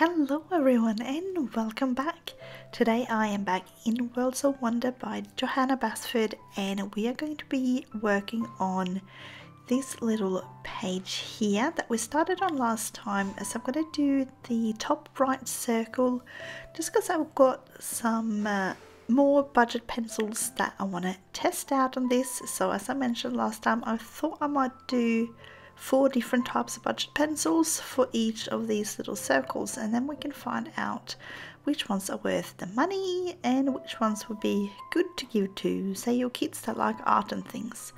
Hello everyone and welcome back. Today I am back in Worlds of Wonder by Johanna Basford, and we are going to be working on this little page here that we started on last time. So I'm going to do the top right circle just because I've got some more budget pencils that I want to test out on this. So as I mentioned last time, I thought I might do 4 different types of budget pencils for each of these little circles, and then we can find out which ones are worth the money and which ones would be good to give to, say, your kids that like art and things.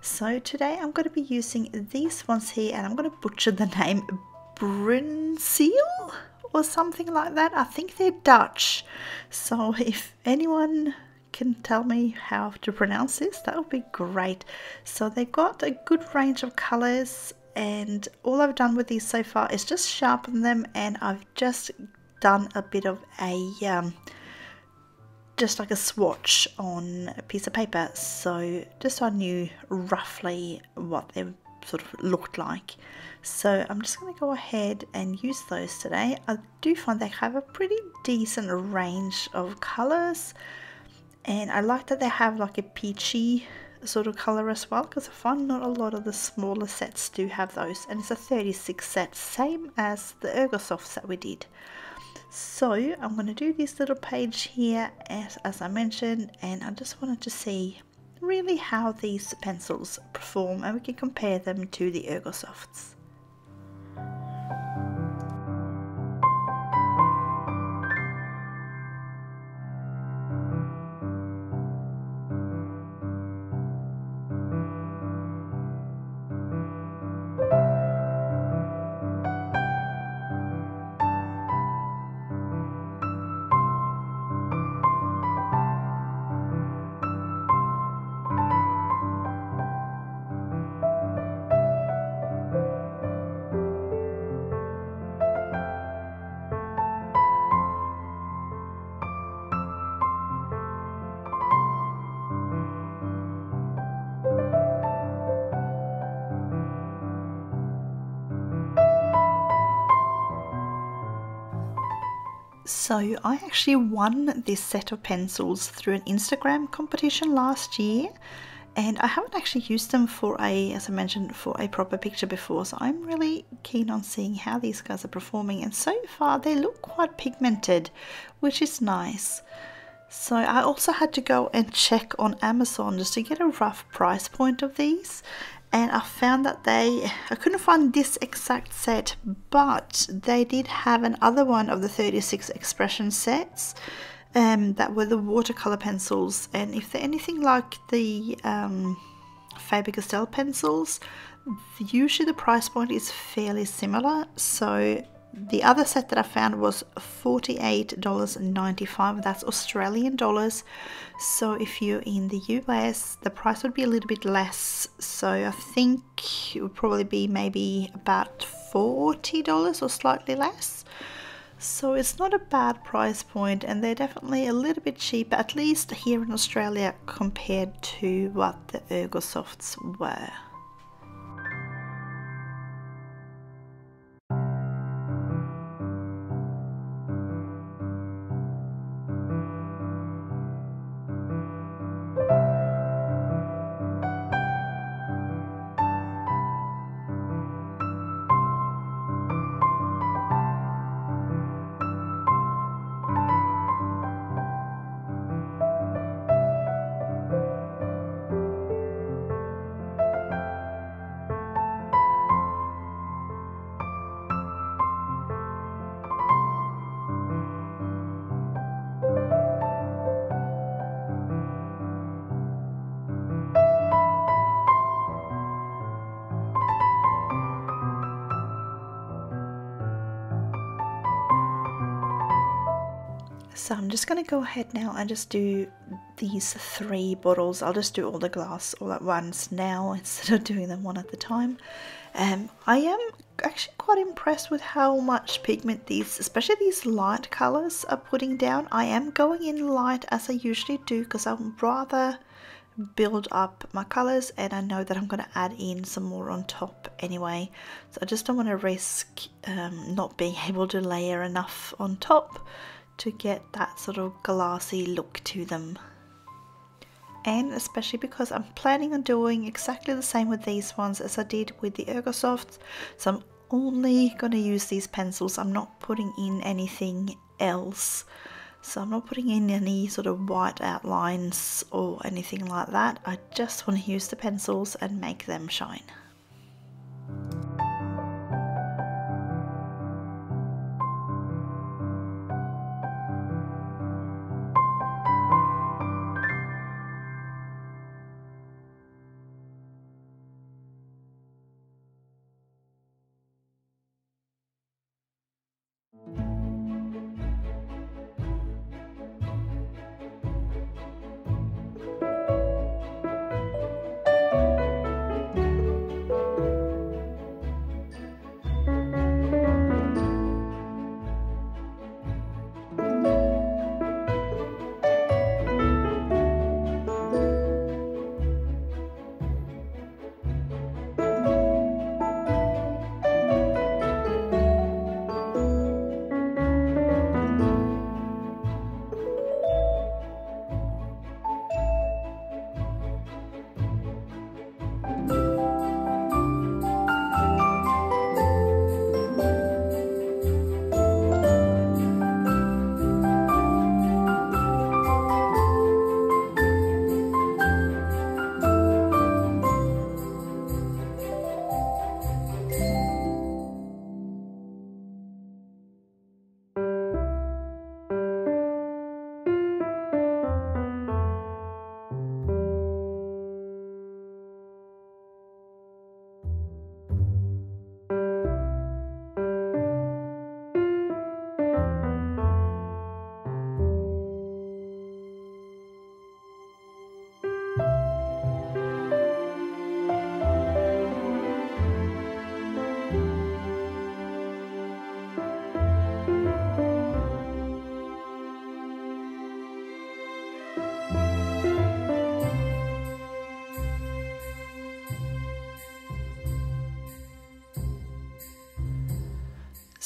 So today I'm going to be using these ones here, and I'm going to butcher the name Bruynzeel or something like that. I think they're Dutch, so if anyone can tell me how to pronounce this, that would be great. So they got a good range of colors, and all I've done with these so far is just sharpen them, and I've just done a bit of a just like a swatch on a piece of paper, so just so I knew roughly what they sort of looked like. So I'm just going to go ahead and use those today. I do find they have a pretty decent range of colors, and I like that they have like a peachy sort of color as well, because I find not a lot of the smaller sets do have those, and it's a 36 set, same as the Ergosofts that we did. So I'm going to do this little page here as I mentioned, and I just wanted to see really how these pencils perform, and we can compare them to the Ergosofts. So I actually won this set of pencils through an Instagram competition last year, and I haven't actually used them for a, as I mentioned, for a proper picture before, so I'm really keen on seeing how these guys are performing, and so far they look quite pigmented, which is nice. So I also had to go and check on Amazon just to get a rough price point of these, and I found that I couldn't find this exact set, but they did have another one of the 36 expression sets that were the watercolor pencils, and if they're anything like the Faber-Castell pencils, usually the price point is fairly similar. So the other set that I found was $48.95, that's Australian dollars, so if you're in the US the price would be a little bit less, so I think it would probably be maybe about $40 or slightly less. So it's not a bad price point, and they're definitely a little bit cheaper, at least here in Australia, compared to what the Ergosofts were. So I'm just going to go ahead now and just do these 3 bottles. I'll just do all the glass all at once now instead of doing them one at a time. I am actually quite impressed with how much pigment these, especially these light colors, are putting down. I am going in light as I usually do, because I'm rather build up my colours, and I know that I'm going to add in some more on top anyway, so I just don't want to risk not being able to layer enough on top to get that sort of glassy look to them. And especially because I'm planning on doing exactly the same with these ones as I did with the Ergosofts, so I'm only going to use these pencils. I'm not putting in anything else. So I'm not putting in any sort of white outlines or anything like that. I just want to use the pencils and make them shine.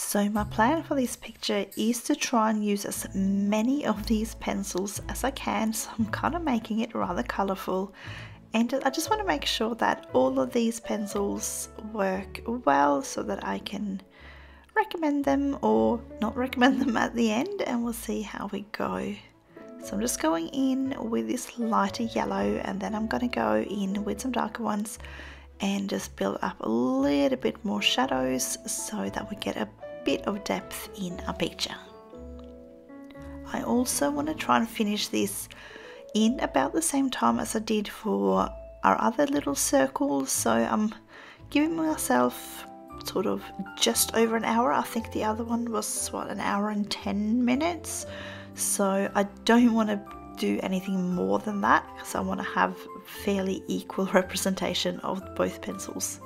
So my plan for this picture is to try and use as many of these pencils as I can, so I'm kind of making it rather colourful, and I just want to make sure that all of these pencils work well so that I can recommend them or not recommend them at the end, and we'll see how we go. So I'm just going in with this lighter yellow, and then I'm going to go in with some darker ones and just build up a little bit more shadows so that we get a bit of depth in our picture. I also want to try and finish this in about the same time as I did for our other little circles, so I'm giving myself sort of just over an hour. I think the other one was what, an hour and 10 minutes, so I don't want to do anything more than that because I want to have fairly equal representation of both pencils.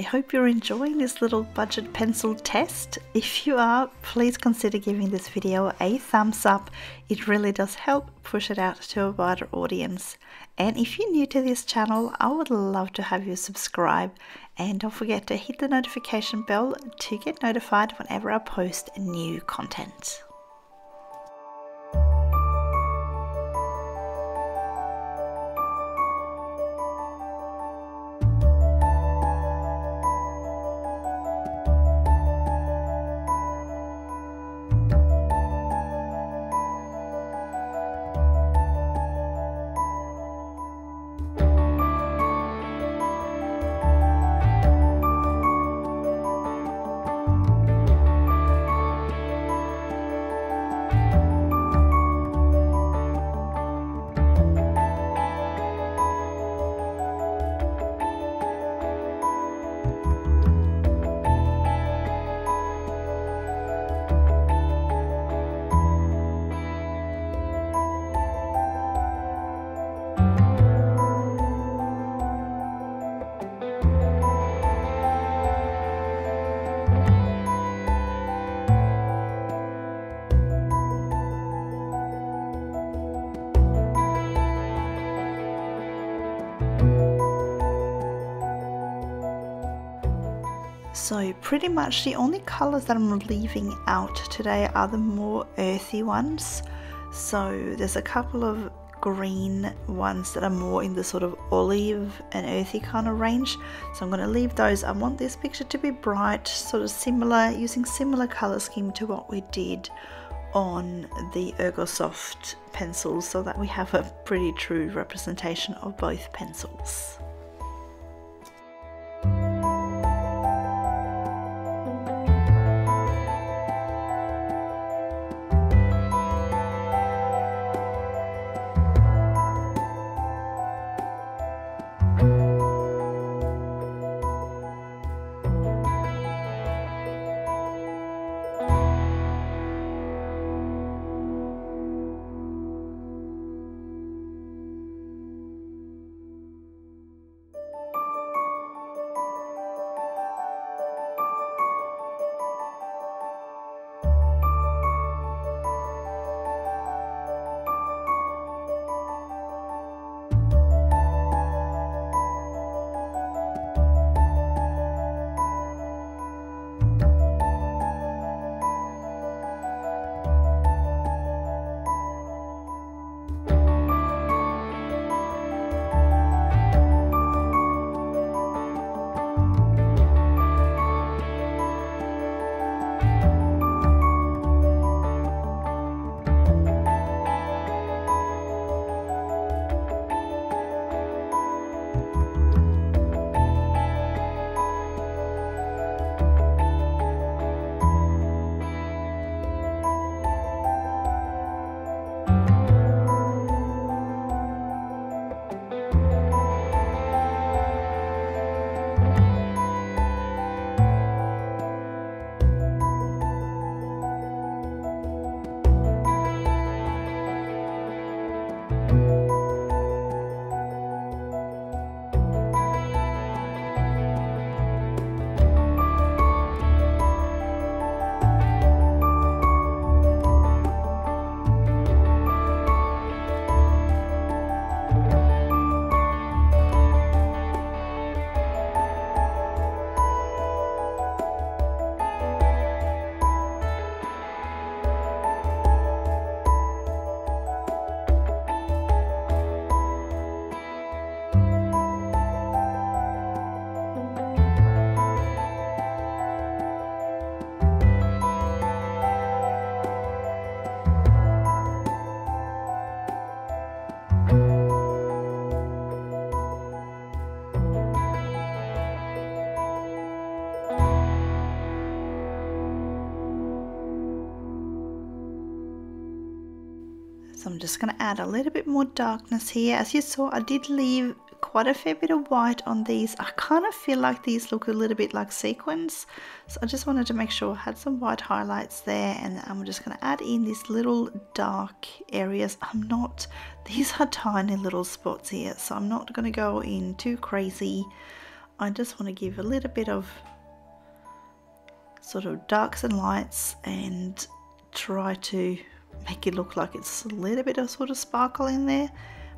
I hope you're enjoying this little budget pencil test. If you are, please consider giving this video a thumbs up. It really does help push it out to a wider audience. And if you're new to this channel, I would love to have you subscribe. And don't forget to hit the notification bell to get notified whenever I post new content. So pretty much the only colors that I'm leaving out today are the more earthy ones. So there's a couple of green ones that are more in the sort of olive and earthy kind of range. So I'm going to leave those. I want this picture to be bright, sort of similar, using similar color scheme to what we did on the Ergosoft pencils, so that we have a pretty true representation of both pencils. So I'm just going to add a little bit more darkness here. As you saw, I did leave quite a fair bit of white on these. I kind of feel like these look a little bit like sequins. So I just wanted to make sure I had some white highlights there, and I'm just going to add in these little dark areas. these are tiny little spots here, so I'm not going to go in too crazy. I just want to give a little bit of sort of darks and lights and try to make it look like it's a little bit of sort of sparkle in there.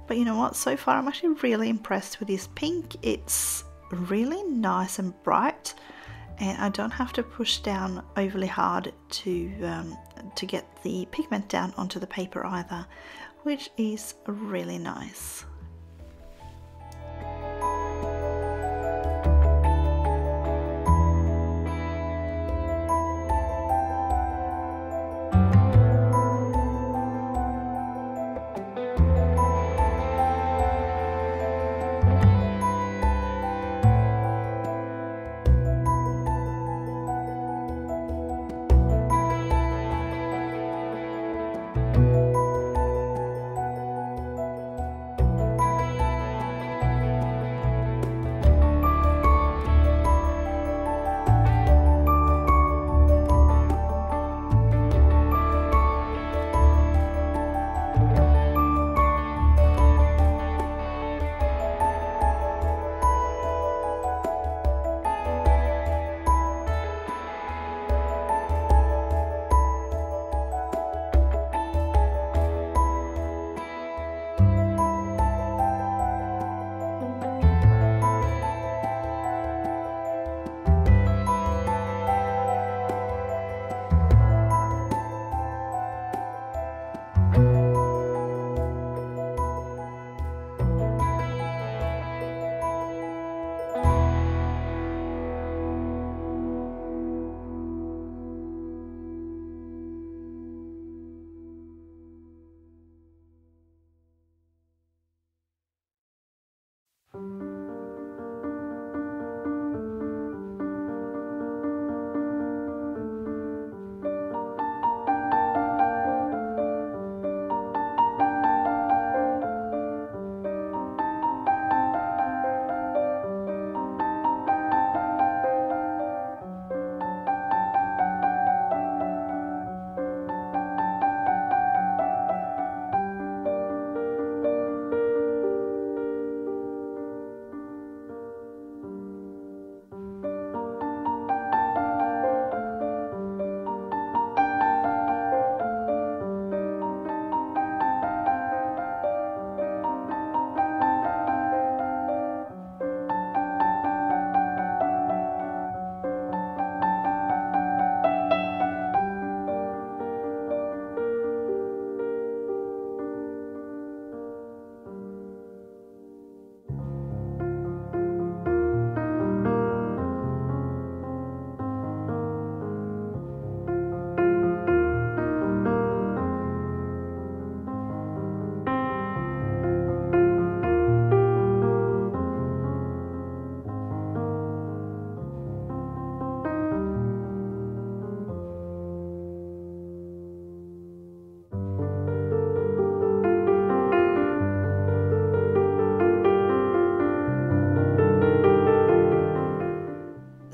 But you know what, so far I'm actually really impressed with this pink. It's really nice and bright, and I don't have to push down overly hard to get the pigment down onto the paper either, which is really nice.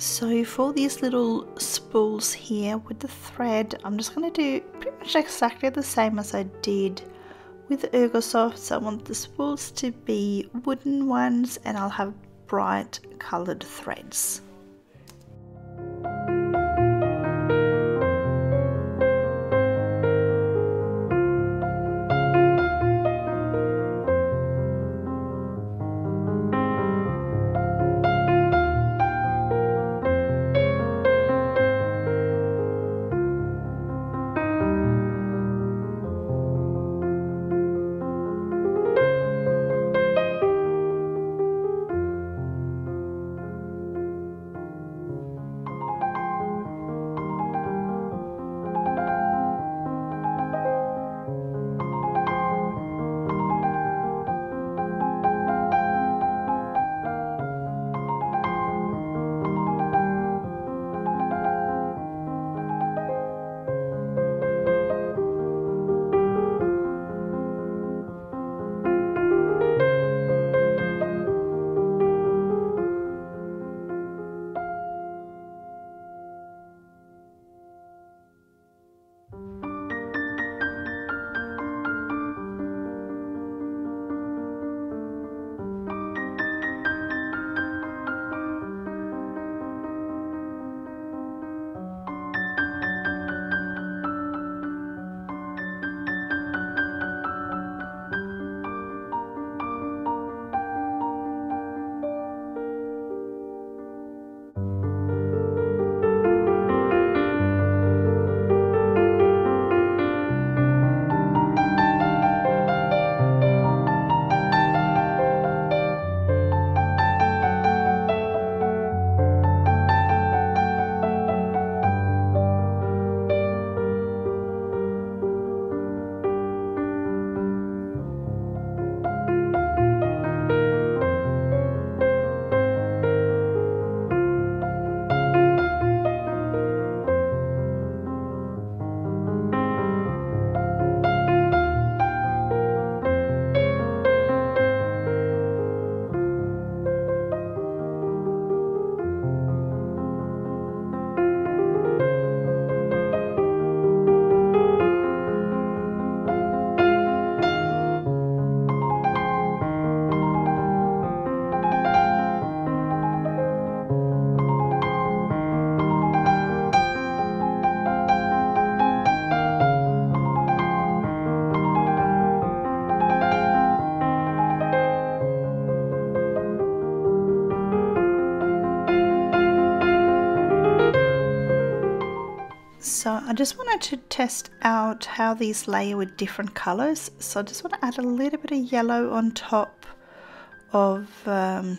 So for these little spools here with the thread, I'm just going to do pretty much exactly the same as I did with the Ergosofts. I want the spools to be wooden ones, and I'll have bright coloured threads. So I just wanted to test out how these layer with different colors. So I just want to add a little bit of yellow on top of the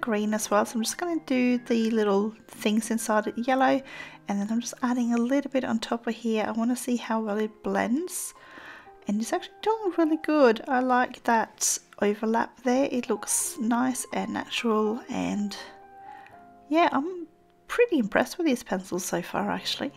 green as well. So I'm just going to do the little things inside it yellow, and then I'm just adding a little bit on top of here. I want to see how well it blends, and it's actually doing really good. I like that overlap there. It looks nice and natural, and yeah, I'm pretty impressed with these pencils so far actually.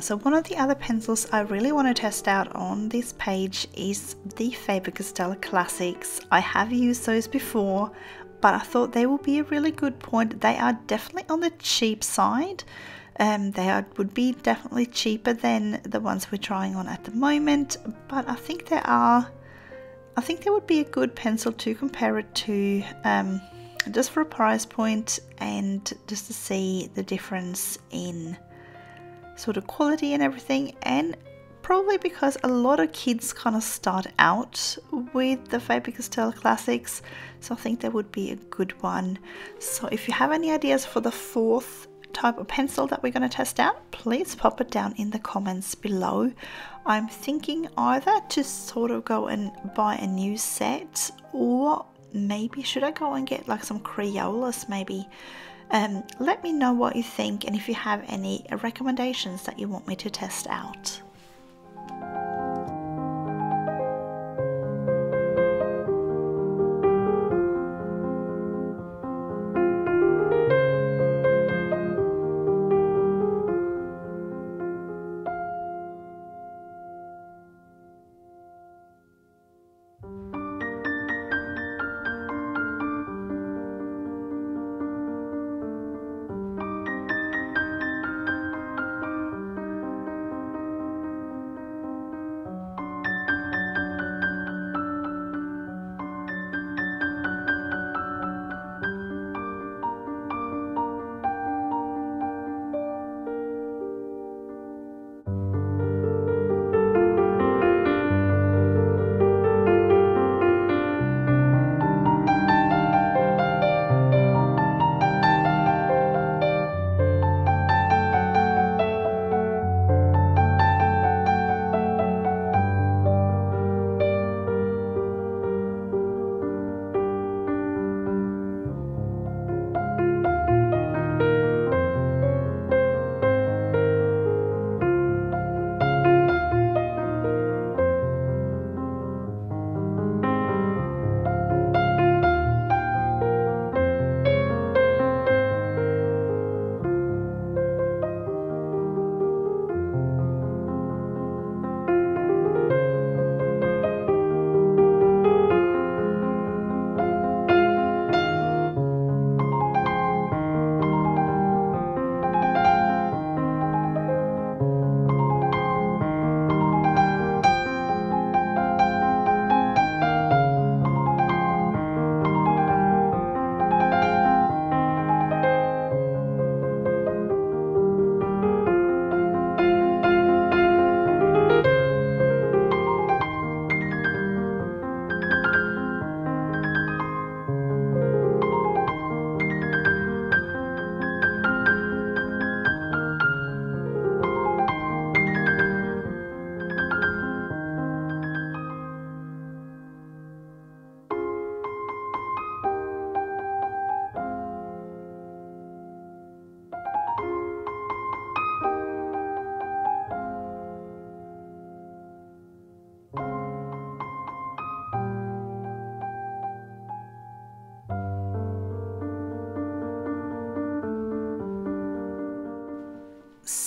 So one of the other pencils I really want to test out on this page is the Faber-Castell Classics. I have used those before, but I thought they would be a really good point. They are definitely on the cheap side. They would be definitely cheaper than the ones we're trying on at the moment, but I think they would be a good pencil to compare it to, just for a price point and just to see the difference in sort of quality and everything. And probably because a lot of kids kind of start out with the Faber-Castell Classics, so I think that would be a good one. So if you have any ideas for the fourth type of pencil that we're going to test out, please pop it down in the comments below. I'm thinking either to sort of go and buy a new set, or maybe should I go and get like some Crayolas maybe. Let me know what you think, and if you have any recommendations that you want me to test out.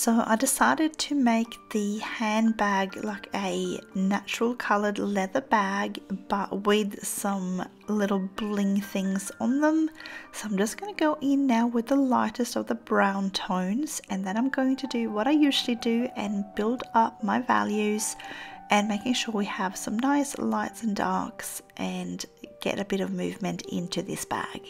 So I decided to make the handbag like a natural colored leather bag, but with some little bling things on them. So I'm just going to go in now with the lightest of the brown tones, and then I'm going to do what I usually do and build up my values and making sure we have some nice lights and darks and get a bit of movement into this bag.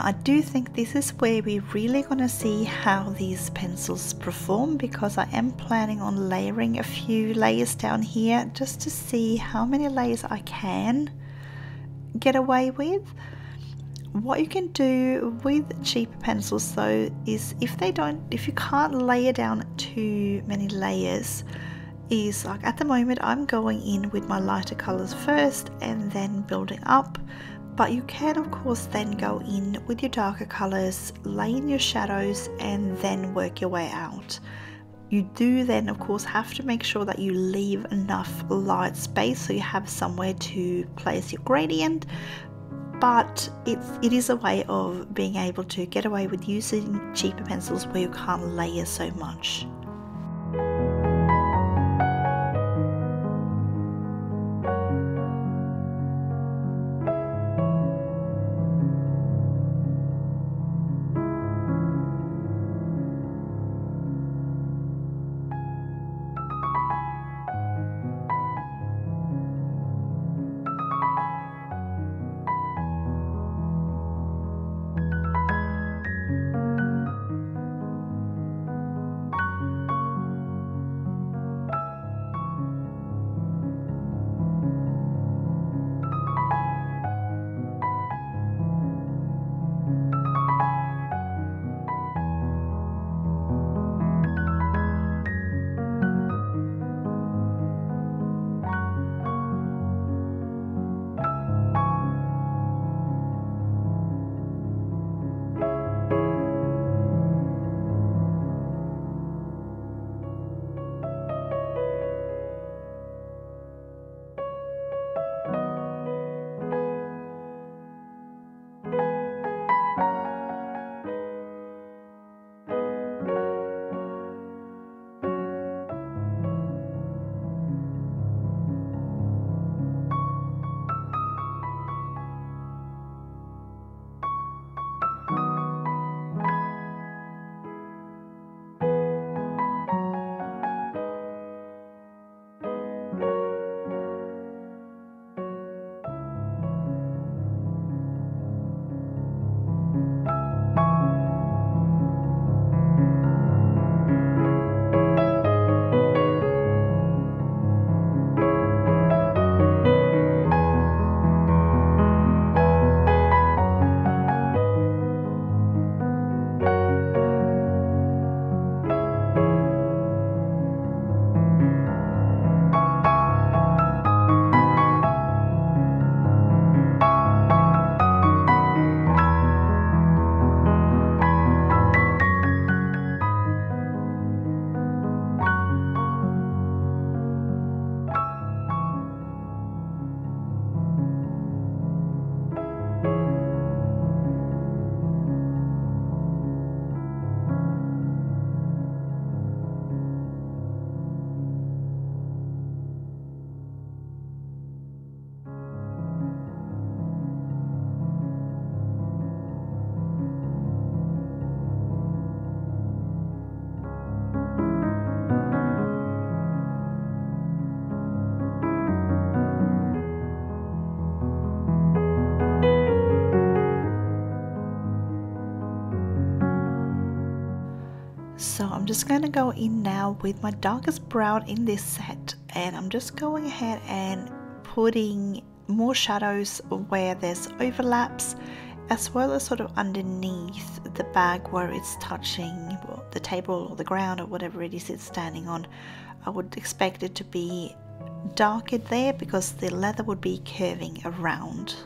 I do think this is where we're really going to see how these pencils perform, because I am planning on layering a few layers down here just to see how many layers I can get away with. What you can do with cheaper pencils though is if you can't layer down too many layers, is like at the moment I'm going in with my lighter colors first and then building up. But you can of course then go in with your darker colors, lay in your shadows and then work your way out. You do then of course have to make sure that you leave enough light space so you have somewhere to place your gradient, but it is a way of being able to get away with using cheaper pencils where you can't layer so much. just gonna go in now with my darkest brown in this set, and I'm just going ahead and putting more shadows where there's overlaps, as well as sort of underneath the bag where it's touching, well, the table or the ground or whatever it is it's standing on. I would expect it to be darker there because the leather would be curving around.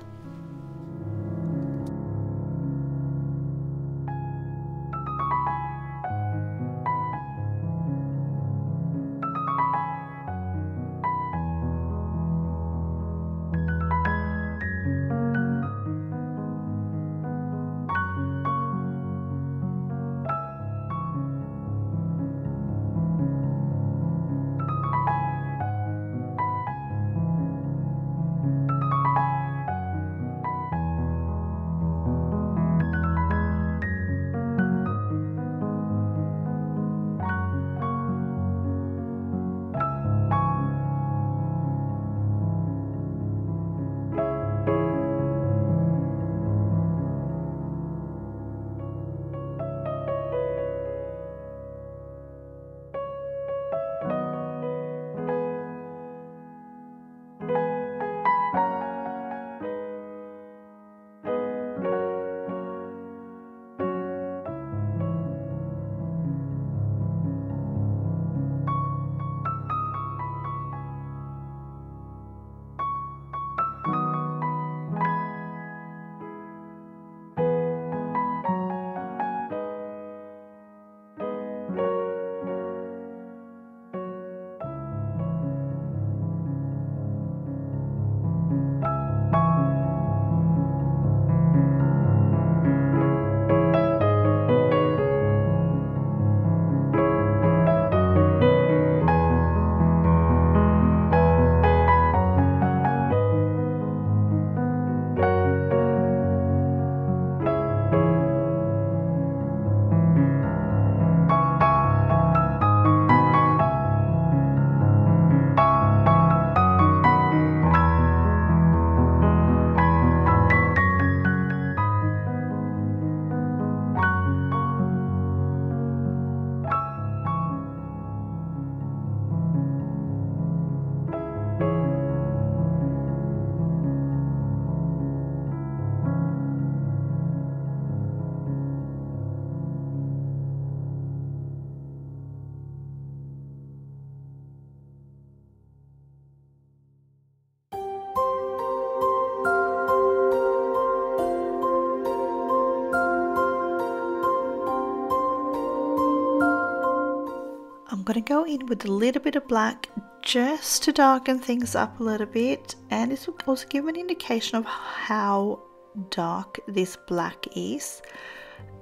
I'm gonna go in with a little bit of black just to darken things up a little bit, and this will also give an indication of how dark this black is.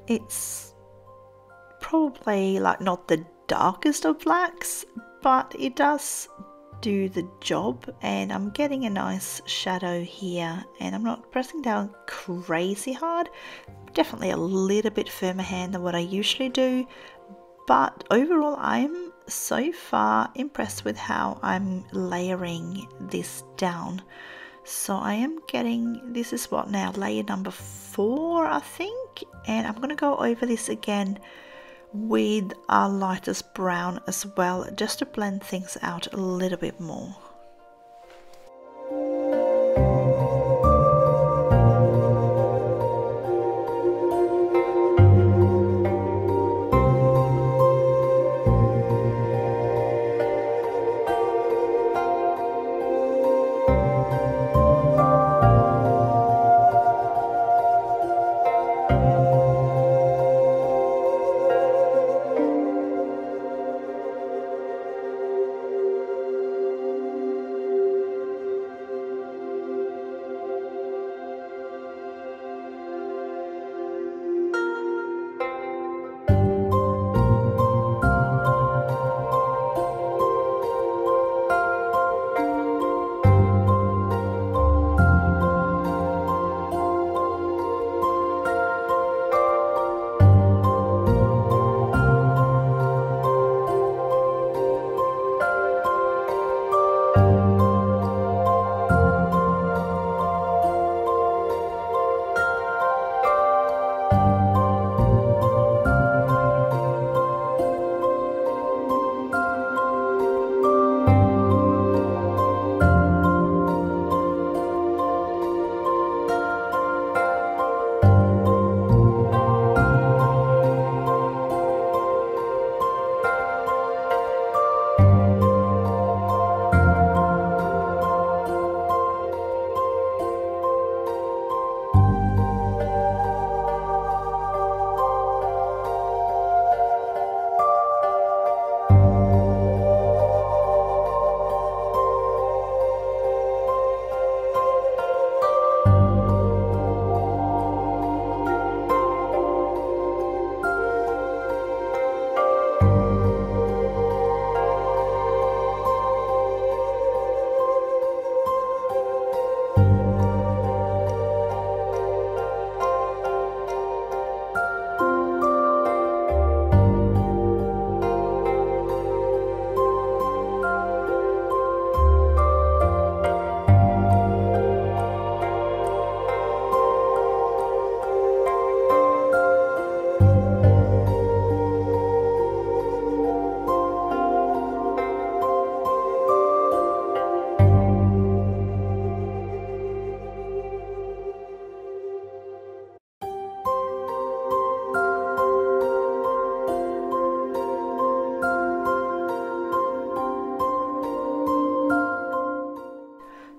It's probably like not the darkest of blacks, but it does do the job, and I'm getting a nice shadow here, and I'm not pressing down crazy hard. Definitely a little bit firmer hand than what I usually do, but overall I'm so far impressed with how I'm layering this down. So I am getting, this is what now, layer number 4 I think, and I'm gonna go over this again with our lightest brown as well, just to blend things out a little bit more.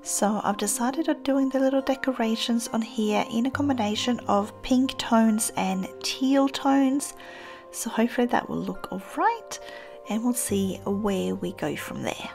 So I've decided on doing the little decorations on here in a combination of pink tones and teal tones. So hopefully that will look alright, and we'll see where we go from there.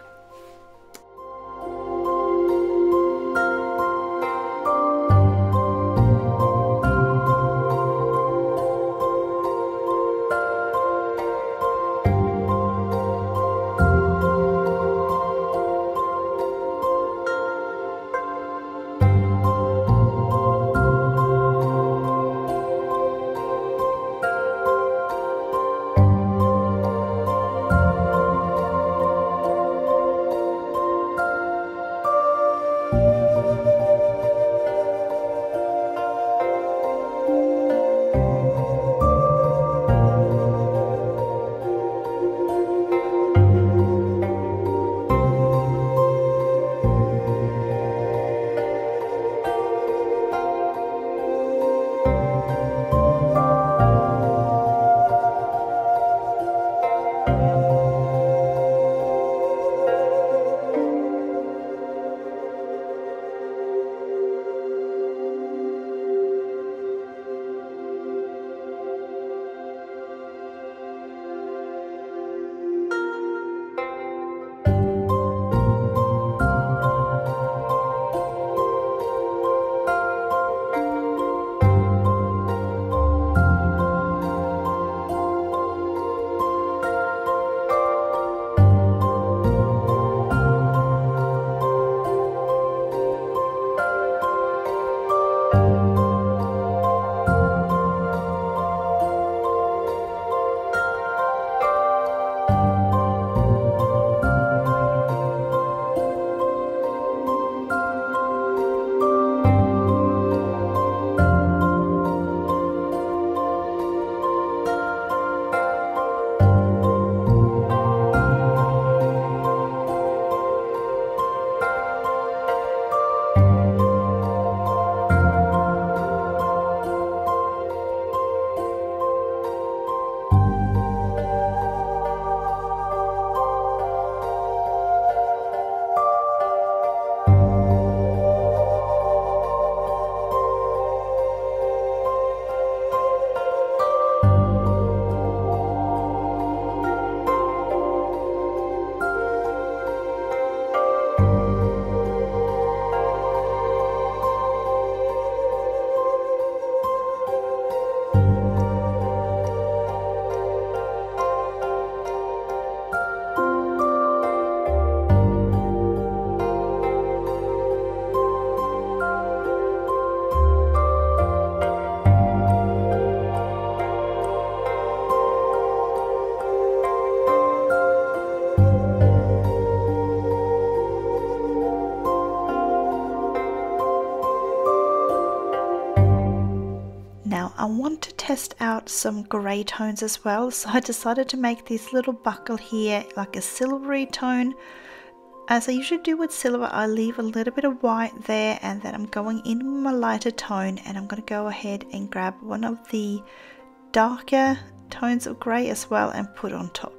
I want to test out some grey tones as well, so I decided to make this little buckle here like a silvery tone. As I usually do with silver, I leave a little bit of white there, and then I'm going in with my lighter tone, and I'm going to go ahead and grab one of the darker tones of grey as well and put on top.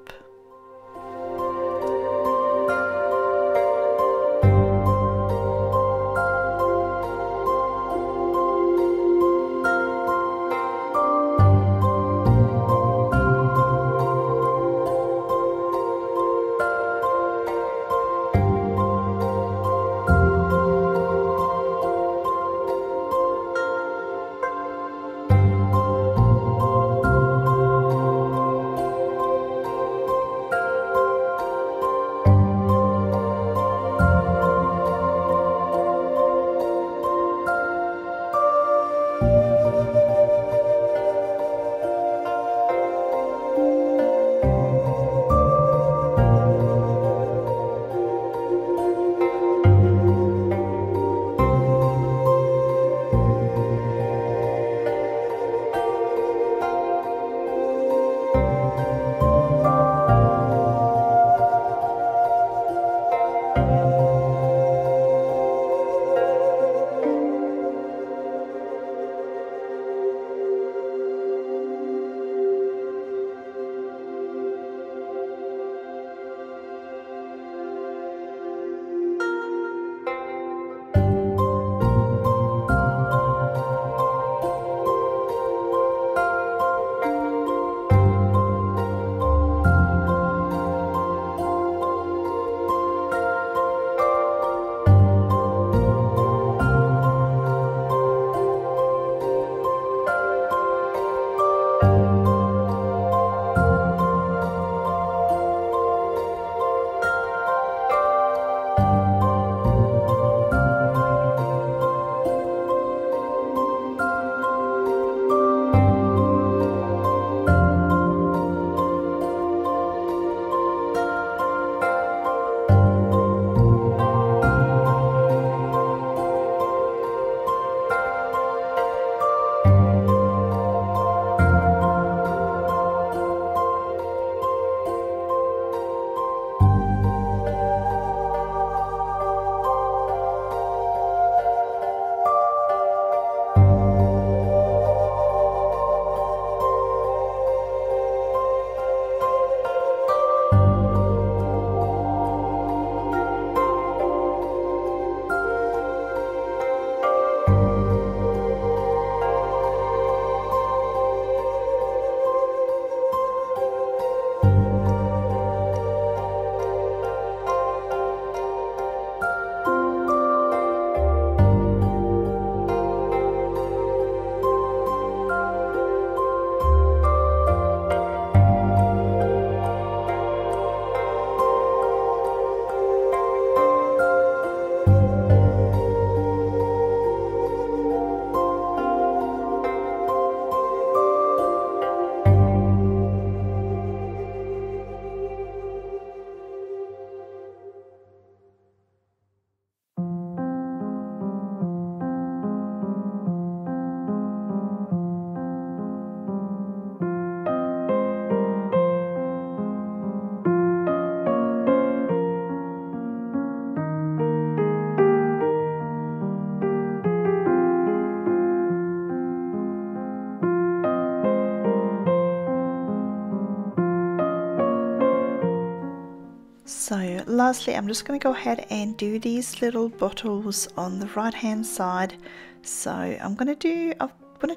So lastly, I'm just going to go ahead and do these little bottles on the right hand side. So I'm going to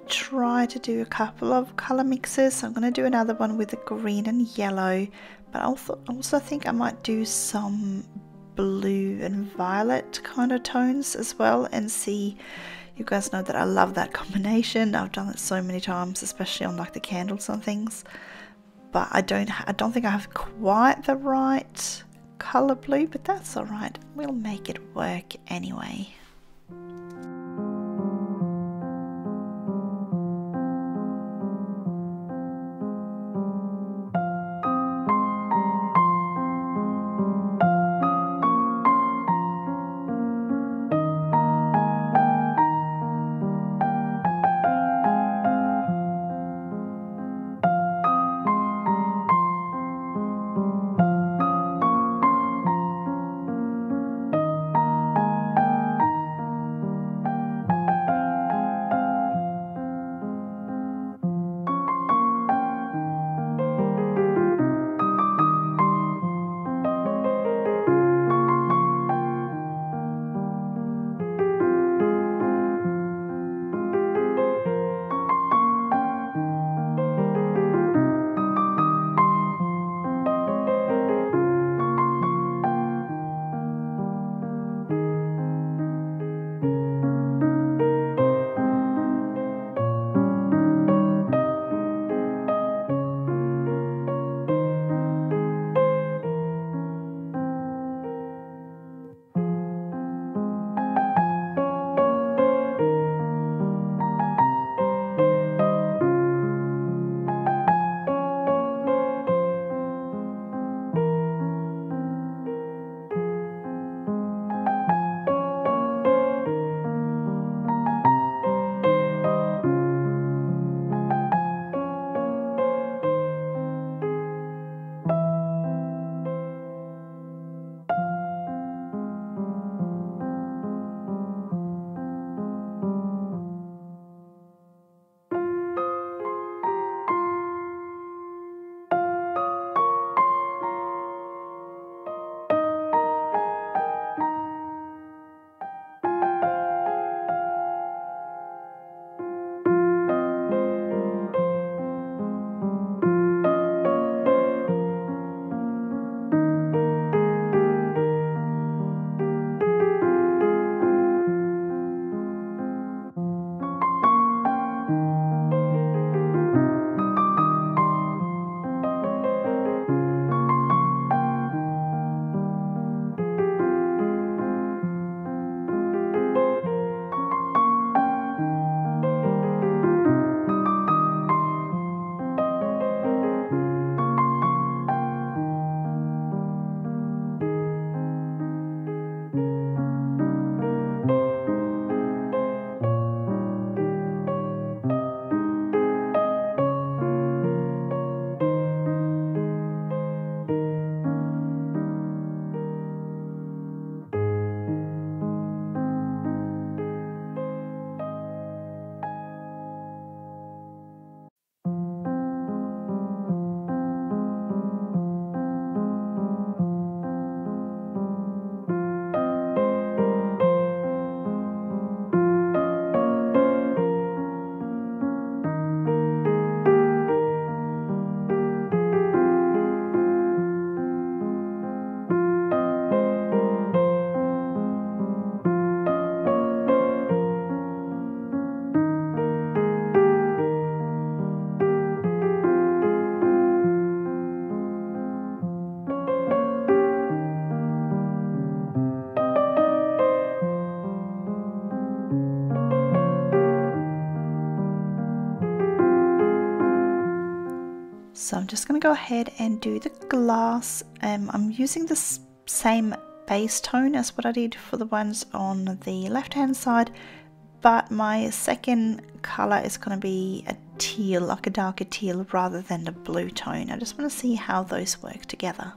try to do a couple of color mixes. I'm going to do another one with the green and yellow, but I also think I might do some blue and violet kind of tones as well and see. You guys know that I love that combination. I've done it so many times, especially on like the candles and things, but I don't think I have quite the right color blue, but that's all right. We'll make it work anyway. So I'm just going to go ahead and do the glass. I'm using the same base tone as what I did for the ones on the left hand side, but my second color is going to be a teal, like a darker teal rather than the blue tone. I just want to see how those work together.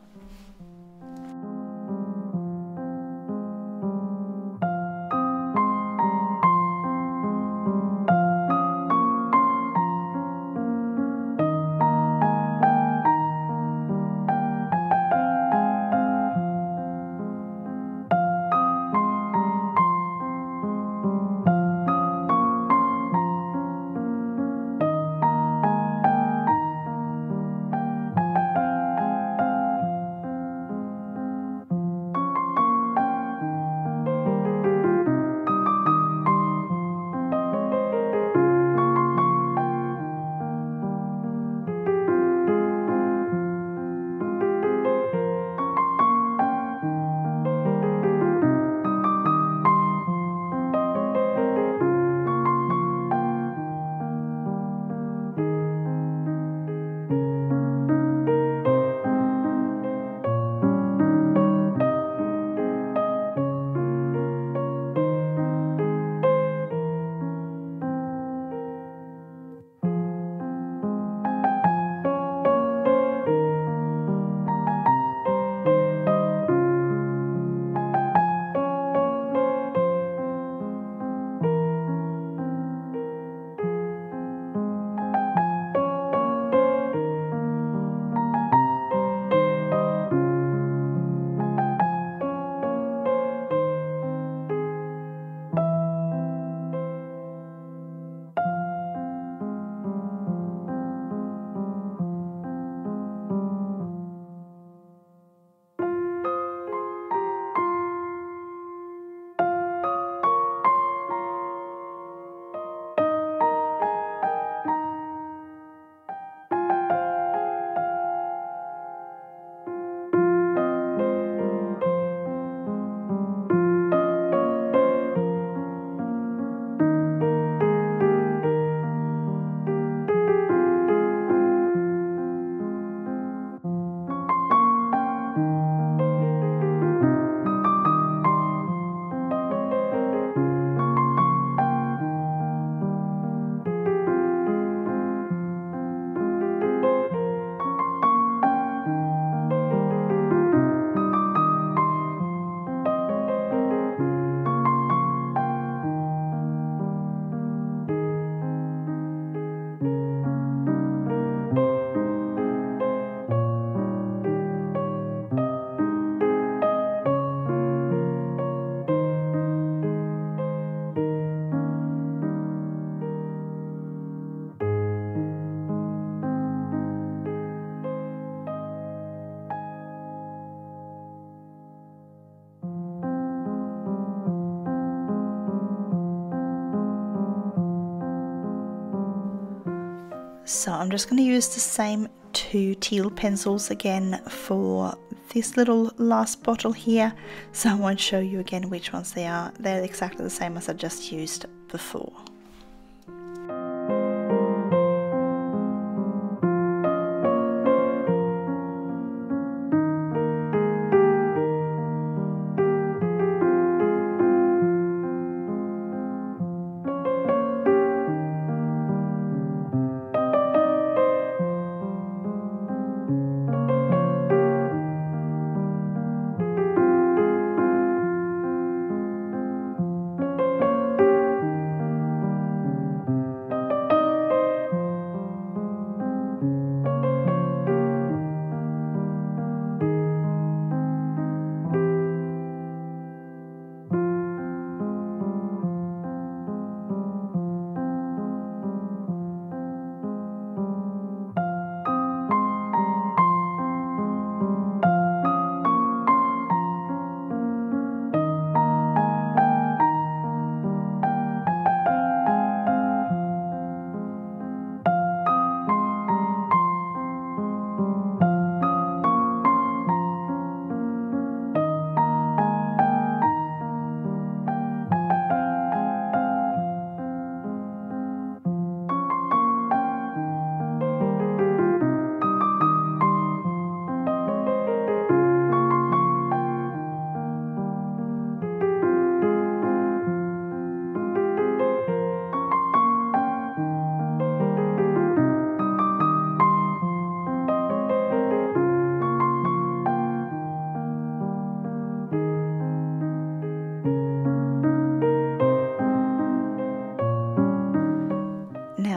So I'm just going to use the same two teal pencils again for this little last bottle here, so I won't show you again which ones they are. They're exactly the same as I just used before.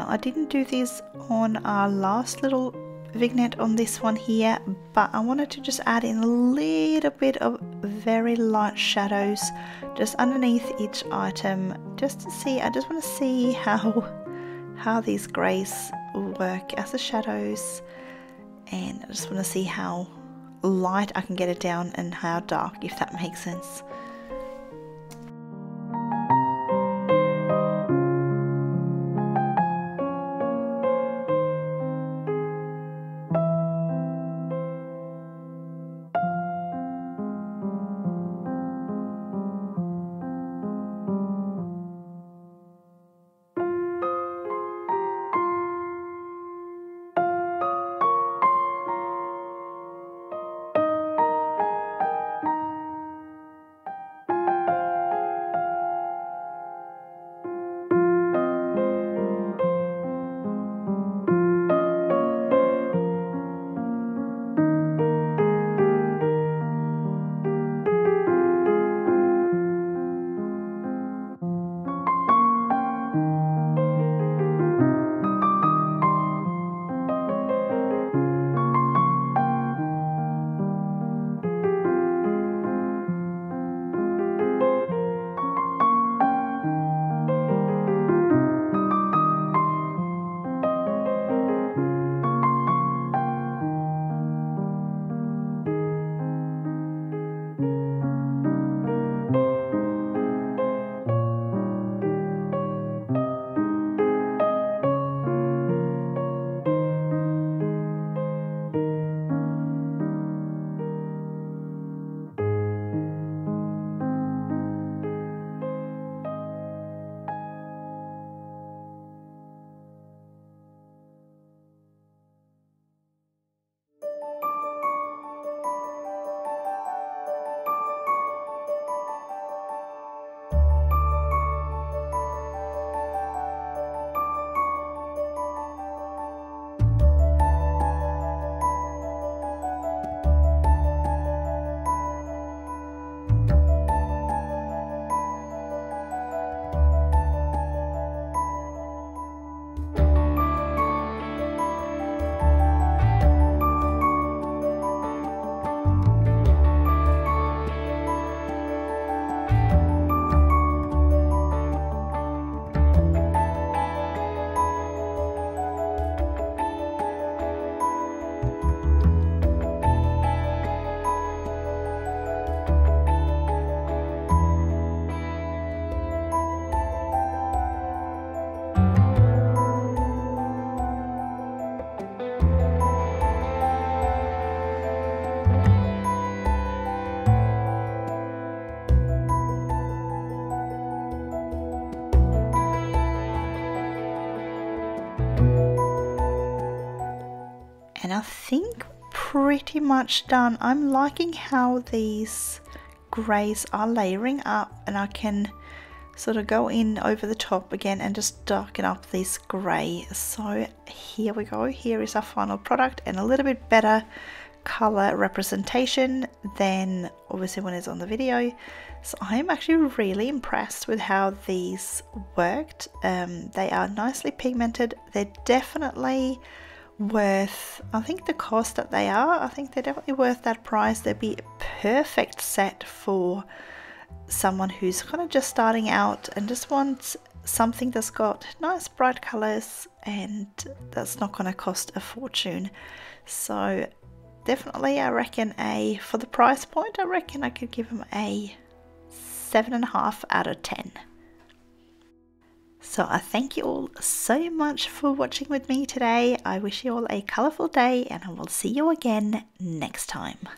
I didn't do this on our last little vignette on this one here, but I wanted to just add in a little bit of very light shadows just underneath each item, just to see, I just want to see how these grays work as the shadows, and I just want to see how light I can get it down and how dark, if that makes sense. pretty much done. I'm liking how these grays are layering up, and I can sort of go in over the top again and just darken up this gray. So here we go, here is our final product, and a little bit better color representation than obviously when it's on the video. So I'm actually really impressed with how these worked. They are nicely pigmented. They're definitely worth, I think, the cost that they are. I think they're definitely worth that price. They'd be a perfect set for someone who's kind of just starting out and just wants something that's got nice bright colors and that's not going to cost a fortune. So definitely, I reckon, for the price point, I reckon I could give them a 7.5 out of 10. So I thank you all so much for watching with me today. I wish you all a colorful day, and I will see you again next time.